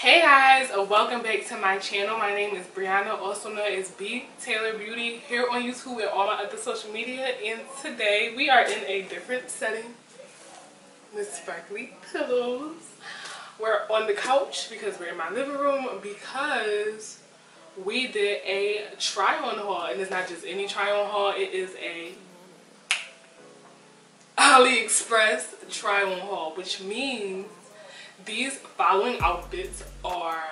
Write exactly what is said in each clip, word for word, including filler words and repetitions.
Hey guys, welcome back to my channel. My name is Brianna, also known as B-Taylor Beauty, here on YouTube and all my other social media. And today we are in a different setting with sparkly pillows. We're on the couch because we're in my living room because we did a try-on haul. And it's not just any try-on haul, it is a AliExpress try-on haul, which means these following outfits are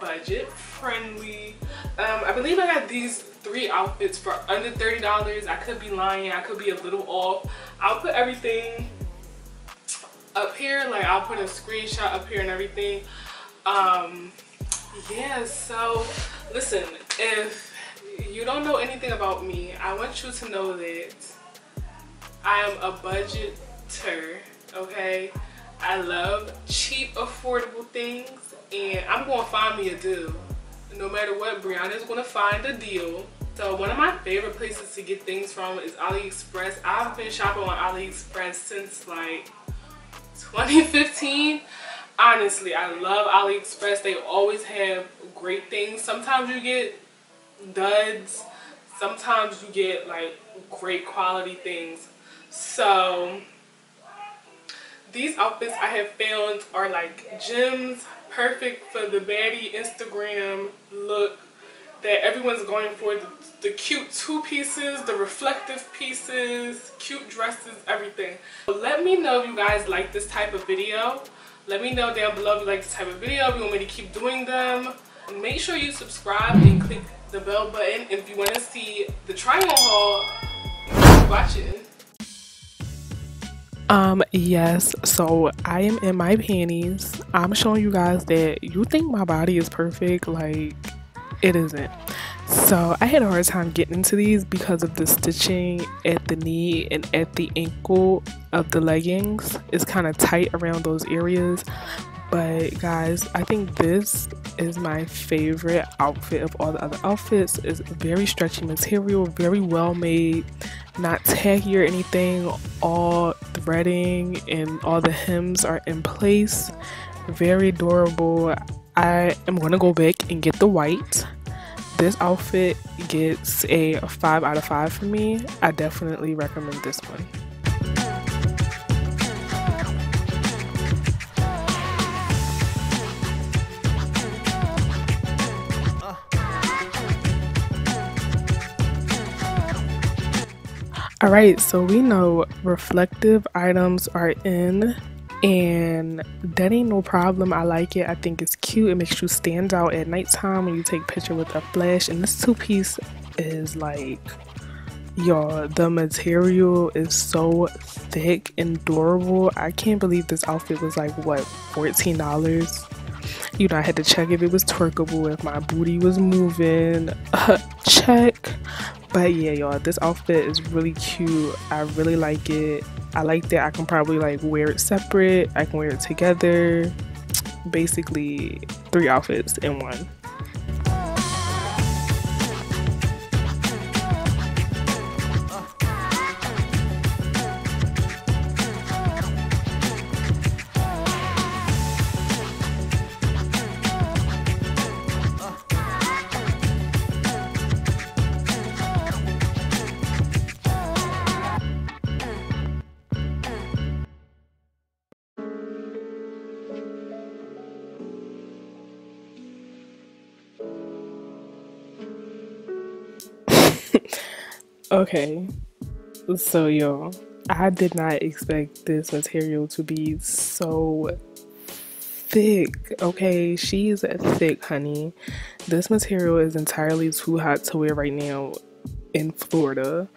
budget friendly. Um, I believe I got these three outfits for under thirty dollars. I could be lying. I could be a little off. I'll put everything up here. Like, I'll put a screenshot up here and everything. Um, yeah, so listen, if you don't know anything about me, I want you to know that I am a budgeter, okay? I love cheap, affordable things, and I'm going to find me a deal. No matter what, Brianna's going to find a deal. So one of my favorite places to get things from is AliExpress. I've been shopping on AliExpress since like twenty fifteen. Honestly, I love AliExpress. They always have great things. Sometimes you get duds. Sometimes you get like great quality things. So these outfits I have found are like gems, perfect for the baddie Instagram look that everyone's going for. The, the cute two pieces, the reflective pieces, cute dresses, everything. Let me know if you guys like this type of video. Let me know down below if you like this type of video, if you want me to keep doing them. Make sure you subscribe and click the bell button if you want to see the try-on haul. Watch it. Um, yes, so I am in my panties. I'm showing you guys that you think my body is perfect, like, it isn't. So I had a hard time getting into these because of the stitching at the knee and at the ankle of the leggings. It's kind of tight around those areas. But guys, I think this is my favorite outfit of all the other outfits. It's very stretchy material, very well made, not tacky or anything. All threading and all the hems are in place. Very adorable. I am gonna go back and get the white. This outfit gets a five out of five for me. I definitely recommend this one. Alright, so we know reflective items are in, and that ain't no problem. I like it. I think it's cute. It makes you stand out at nighttime when you take a picture with a flash. And this two-piece is like, y'all, the material is so thick and durable. I can't believe this outfit was like, what, fourteen dollars? You know, I had to check if it was twerkable, if my booty was moving. Check. But yeah, y'all, this outfit is really cute. I really like it. I like that I can probably like wear it separate. I can wear it together. Basically, three outfits in one. Okay, so y'all, I did not expect this material to be so thick, okay? She's thick, honey. This material is entirely too hot to wear right now in Florida.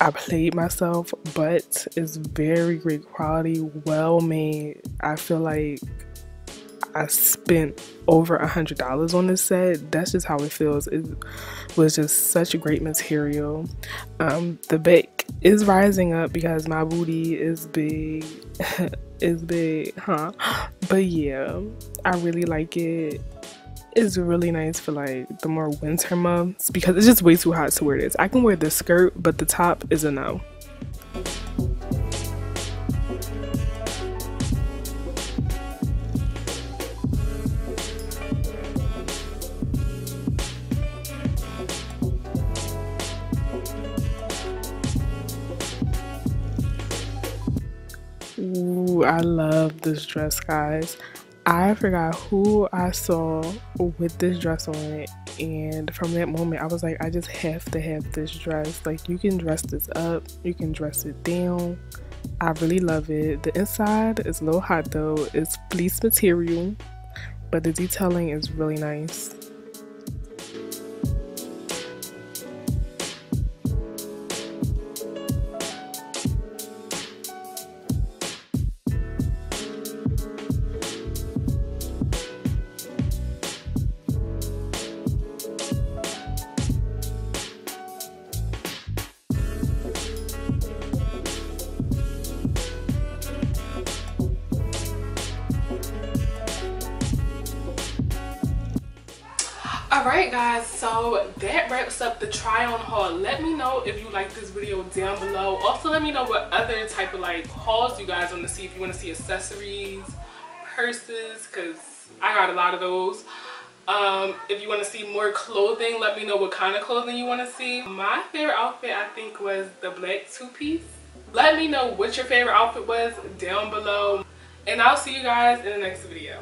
I played myself, but it's very great quality, well made. I feel like I spent over a hundred dollars on this set. That's just how it feels. It was just such a great material. Um, the back is rising up because my booty is big. It's big, huh? But yeah, I really like it. It's really nice for like the more winter months because it's just way too hot to wear this. I can wear this skirt, but the top is a no. I love this dress, guys. I forgot who I saw with this dress on it, and from that moment I was like, I just have to have this dress. Like, you can dress this up, you can dress it down. I really love it. The inside is a little hot though. It's fleece material, but the detailing is really nice. Alright guys, so that wraps up the try on haul. Let me know if you like this video down below. Also let me know what other type of like hauls you guys want to see. If you want to see accessories, purses, because I got a lot of those. Um, if you want to see more clothing, let me know what kind of clothing you want to see. My favorite outfit I think was the black two-piece. Let me know what your favorite outfit was down below. And I'll see you guys in the next video.